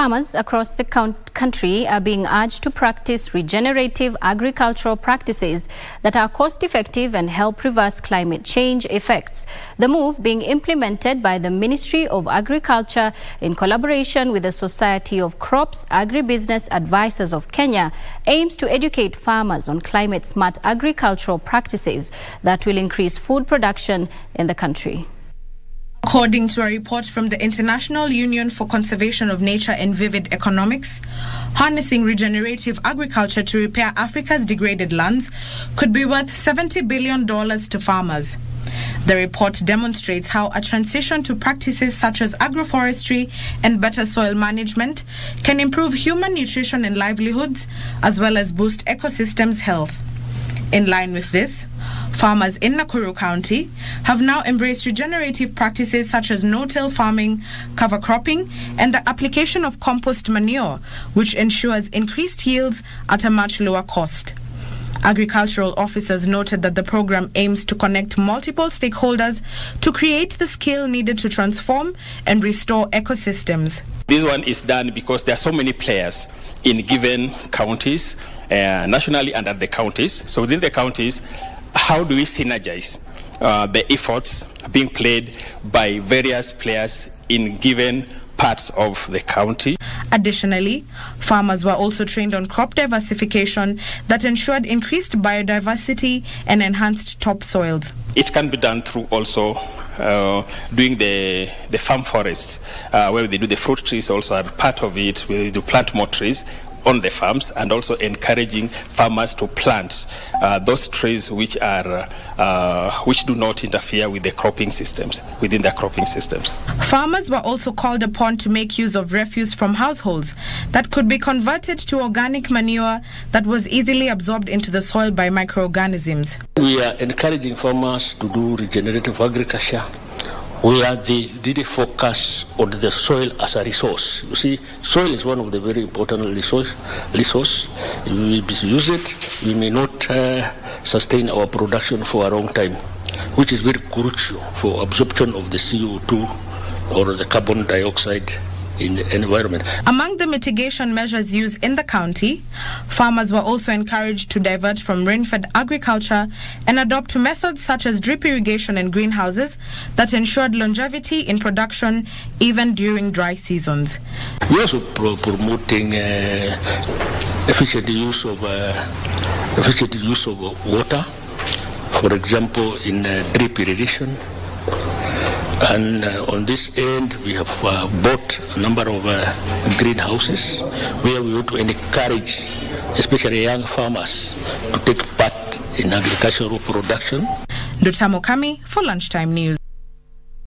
Farmers across the country are being urged to practice regenerative agricultural practices that are cost-effective and help reverse climate change effects. The move being implemented by the Ministry of Agriculture in collaboration with the Society of Crops Agribusiness Advisors of Kenya aims to educate farmers on climate smart agricultural practices that will increase food production in the country. According to a report from the International Union for Conservation of Nature and Vivid Economics, harnessing regenerative agriculture to repair Africa's degraded lands could be worth $70 billion to farmers. The report demonstrates how a transition to practices such as agroforestry and better soil management can improve human nutrition and livelihoods, as well as boost ecosystems' health. In line with this, farmers in Nakuru County have now embraced regenerative practices such as no-till farming, cover cropping, and the application of compost manure, which ensures increased yields at a much lower cost. Agricultural officers noted that the program aims to connect multiple stakeholders to create the skill needed to transform and restore ecosystems. This one is done because there are so many players in given counties, nationally and at the counties. So within the counties, how do we synergize the efforts being played by various players in given parts of the county? Additionally, farmers were also trained on crop diversification that ensured increased biodiversity and enhanced topsoils. It can be done through also doing the farm forest, where they do the fruit trees also are part of it, where they do plant more trees on the farms, and also encouraging farmers to plant those trees which do not interfere with the cropping systems, within their cropping systems. Farmers were also called upon to make use of refuse from households that could be converted to organic manure that was easily absorbed into the soil by microorganisms. We are encouraging farmers to do regenerative agriculture, where they really focus on the soil as a resource. You see, soil is one of the very important resource. We misuse it, we may not sustain our production for a long time, which is very crucial for absorption of the CO2 or the carbon dioxide in the environment. Among the mitigation measures used in the county, farmers were also encouraged to divert from rain-fed agriculture and adopt methods such as drip irrigation and greenhouses that ensured longevity in production even during dry seasons. We're also promoting efficient use of water, for example, in drip irrigation. And on this end, we have bought a number of greenhouses where we want to encourage, especially young farmers, to take part in agricultural production. Dr. Mokami for Lunchtime News.